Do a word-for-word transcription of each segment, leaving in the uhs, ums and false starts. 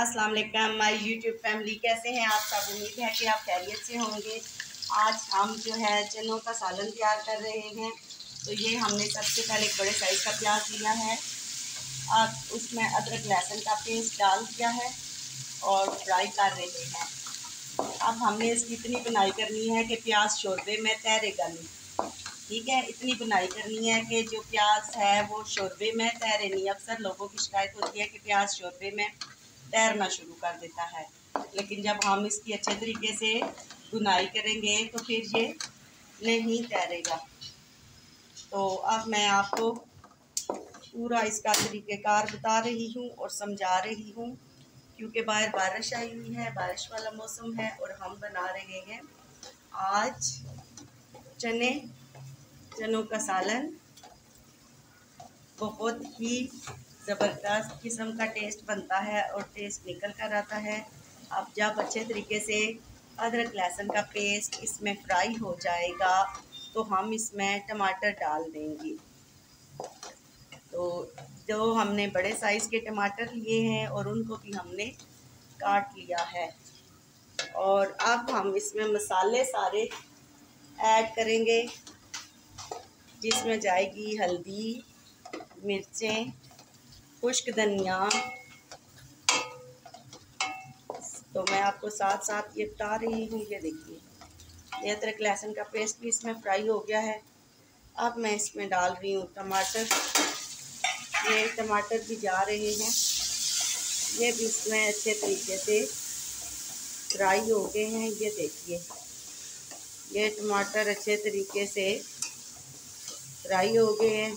अस्सलाम वालेकुम my YouTube family, कैसे हैं आप सब। उम्मीद है कि आप खैरियत से होंगे। आज हम जो है चनों का सालन तैयार कर रहे हैं। तो ये हमने सबसे पहले एक बड़े साइज़ का प्याज लिया है और उसमें अदरक लहसुन का पेस्ट डाल दिया है और फ्राई कर रहे हैं। अब हमने इसकी इतनी बुनाई करनी है कि प्याज शोरबे में तैरेगा नहीं, ठीक है। इतनी बुनाई करनी है कि जो प्याज है वो शोरबे में तैरे नहीं। अक्सर लोगों की शिकायत होती है कि प्याज शोरबे में तैरना शुरू कर देता है, लेकिन जब हम इसकी अच्छे तरीके से बुनाई करेंगे तो फिर ये नहीं तैरेगा। तो अब मैं आपको पूरा इसका तरीक़ेकार बता रही हूँ और समझा रही हूँ, क्योंकि बाहर बारिश आई हुई है, बारिश वाला मौसम है और हम बना रहे हैं आज चने चनों का सालन। बहुत ही ज़बरदस्त किस्म का टेस्ट बनता है और टेस्ट निकल कर आता है। अब जब अच्छे तरीके से अदरक लहसुन का पेस्ट इसमें फ्राई हो जाएगा तो हम इसमें टमाटर डाल देंगे। तो जो हमने बड़े साइज़ के टमाटर लिए हैं और उनको भी हमने काट लिया है। और अब हम इसमें मसाले सारे ऐड करेंगे, जिसमें जाएगी हल्दी, मिर्चें, खुश्क धनिया। तो मैं आपको साथ साथ ये बता रही हूँ। ये देखिए, ये अदरक लहसुन का पेस्ट भी इसमें फ्राई हो गया है। अब मैं इसमें डाल रही हूँ टमाटर। ये टमाटर भी जा रहे हैं, ये भी इसमें अच्छे तरीके से फ्राई हो गए हैं। ये देखिए, ये टमाटर अच्छे तरीके से फ्राई हो गए हैं।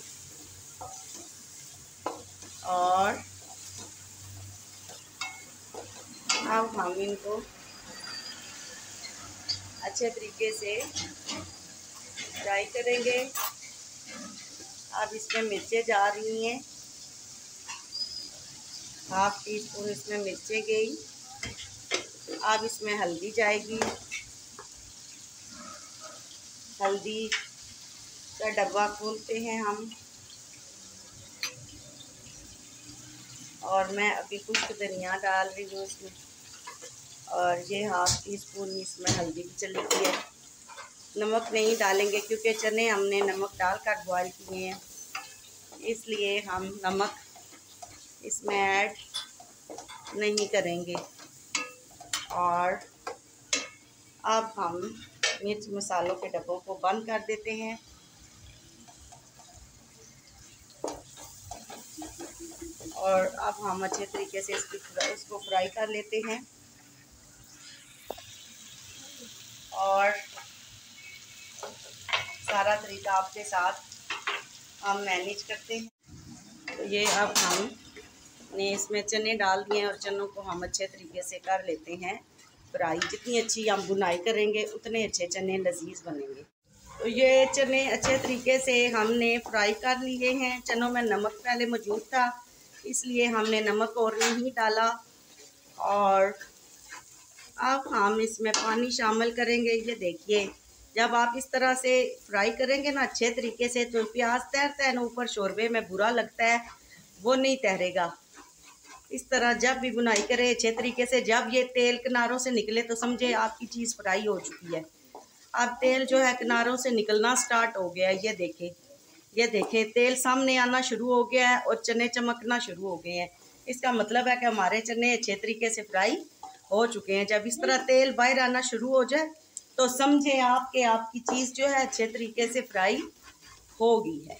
और अब हम इनको अच्छे तरीके से फ्राई करेंगे। अब इसमें मिर्चें जा रही हैं, हाफ टी स्पून इसमें मिर्चें गई। अब इसमें हल्दी जाएगी, हल्दी का डब्बा खोलते हैं हम। और मैं अभी खुश्क धनिया डाल रही हूँ इसमें, और ये हाफ टी स्पून इसमें हल्दी भी चली गई है। नमक नहीं डालेंगे क्योंकि चने हमने नमक डाल कर बॉयल किए हैं, इसलिए हम नमक इसमें ऐड नहीं करेंगे। और अब हम मिर्च मसालों के डब्बों को बंद कर देते हैं। और अब हम अच्छे तरीके से इसकी इसको फ्राई कर लेते हैं। और सारा तरीका आपके साथ हम मैनेज करते हैं। तो ये अब हम ने इसमें चने डाल दिए और चनों को हम अच्छे तरीके से कर लेते हैं फ्राई। जितनी अच्छी हम बुनाई करेंगे उतने अच्छे चने लजीज बनेंगे। तो ये चने अच्छे तरीके से हमने फ्राई कर लिए हैं। चनों में नमक पहले मौजूद था, इसलिए हमने नमक और नहीं डाला। और अब हम इसमें पानी शामिल करेंगे। ये देखिए, जब आप इस तरह से फ्राई करेंगे ना अच्छे तरीके से, तो प्याज तैरता है ना ऊपर शोरबे में बुरा लगता है, वो नहीं तैरेगा। इस तरह जब भी बुनाई करें अच्छे तरीके से, जब ये तेल किनारों से निकले तो समझे आपकी चीज़ फ्राई हो चुकी है। अब तेल जो है किनारों से निकलना स्टार्ट हो गया है। ये देखें, ये देखें तेल सामने आना शुरू हो गया है और चने चमकना शुरू हो गए हैं। इसका मतलब है कि हमारे चने अच्छे तरीके से फ्राई हो चुके हैं। जब इस तरह तेल बाहर आना शुरू हो जाए तो समझें आप कि आपकी चीज़ जो है अच्छे तरीके से फ्राई हो गई है।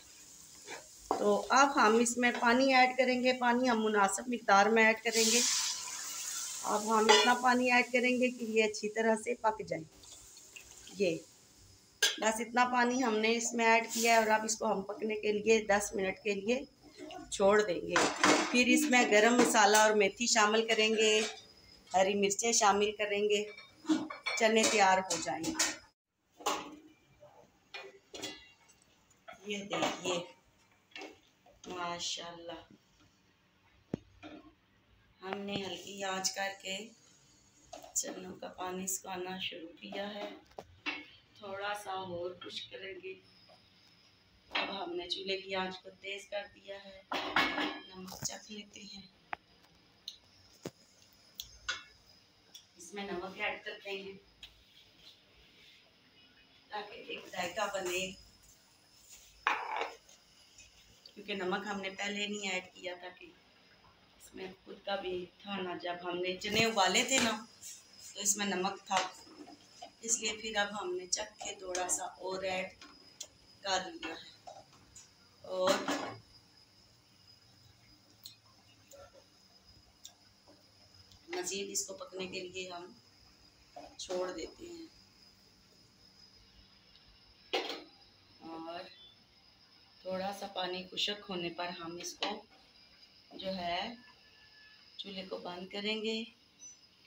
तो अब हम इसमें पानी ऐड करेंगे। पानी हम मुनासिब मिक़दार में ऐड करेंगे। अब हम इतना पानी ऐड करेंगे कि ये अच्छी तरह से पक जाए। ये बस इतना पानी हमने इसमें ऐड किया है। और अब इसको हम पकने के लिए दस मिनट के लिए छोड़ देंगे। फिर इसमें गरम मसाला और मेथी शामिल करेंगे, हरी मिर्चें शामिल करेंगे, चने तैयार हो जाएंगे। ये देखिए, माशाल्लाह। हमने हल्की आंच करके चनों का पानी इसको आना शुरू किया है। थोड़ा सा और कुछ करेंगे। अब हमने चूल्हे की आंच को तेज कर दिया है। नमक चख लेते हैं। इसमें नमक ऐड कर देंगे ताकि एक जायका बने, क्योंकि नमक हमने पहले नहीं ऐड किया ताकि इसमें खुद का भी था ना। जब हमने चने उबाले थे ना तो इसमें नमक था, इसलिए फिर अब हमने चख के थोड़ा सा और ऐड कर लिया है। और मज़ीद इसको पकने के लिए हम छोड़ देते हैं और थोड़ा सा पानी खुशक होने पर हम इसको जो है चूल्हे को बंद करेंगे।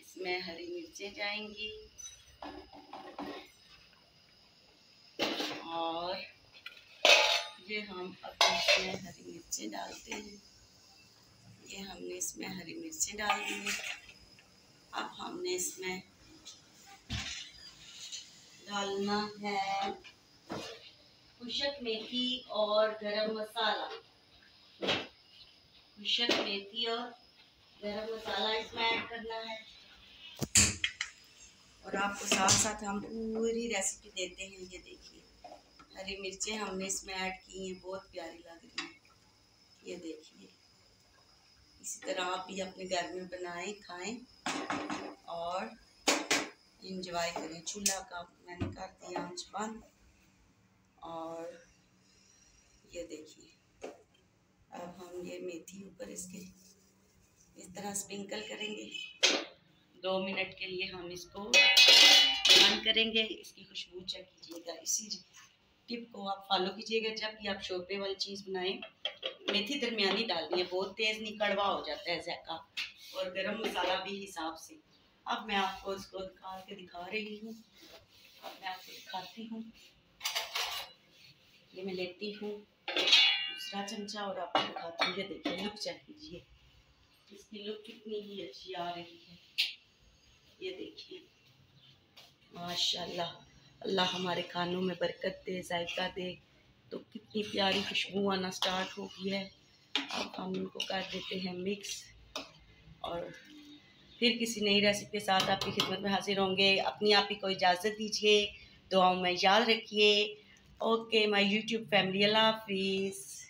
इसमें हरी मिर्चें जाएंगी और ये हम अपने इसमें हरी मिर्चें डालते हैं। ये हमने इसमें हरी मिर्चें डाल दी हैं। अब हमने इसमें डालना है खुशक मेथी और गरम मसाला। खुशक मेथी और गरम मसाला इसमें ऐड करना है। और आपको साथ साथ हम पूरी रेसिपी देते हैं। ये देखिए हरी मिर्चें हमने इसमें ऐड की हैं, बहुत प्यारी लग रही है। ये देखिए इसी तरह आप भी अपने घर में बनाएं, खाएं और इंजॉय करें। चूल्हा का मैंने कर दिया आंच बंद और ये देखिए अब हम ये मेथी ऊपर इसके इस तरह स्प्रिंकल करेंगे। दो मिनट के लिए हम इसको बंद करेंगे। इसकी खुशबू चेक कीजिएगा। इसी टिप को आप फॉलो कीजिएगा जब भी आप शोरबे वाली चीज़ बनाएं। मेथी दरमियानी डालनी है, बहुत तेज़ नहीं, कड़वा हो जाता है ज़ायका। और गरम मसाला भी हिसाब से। अब मैं आपको इसको निकाल के दिखा रही हूँ। अब मैं आपको दिखाती हूँ। ये मैं लेती हूँ दूसरा चमचा और आपको दिखाती हूँ। ये देखिए लुक चेक कीजिए, इसकी लुक कितनी ही अच्छी आ रही है। ये देखिए माशाल्लाह, अल्लाह हमारे खानों में बरकत दे, जायका दे। तो कितनी प्यारी खुशबू आना स्टार्ट हो गई है। अब हम इनको कर देते हैं मिक्स और फिर किसी नई रेसिपी के साथ आपकी खिदमत में हाजिर होंगे। अपनी आप ही को इजाज़त दीजिए, दुआओं में याद रखिए। ओके माय यूट्यूब फैमिली, अल्लाह हाफिज़।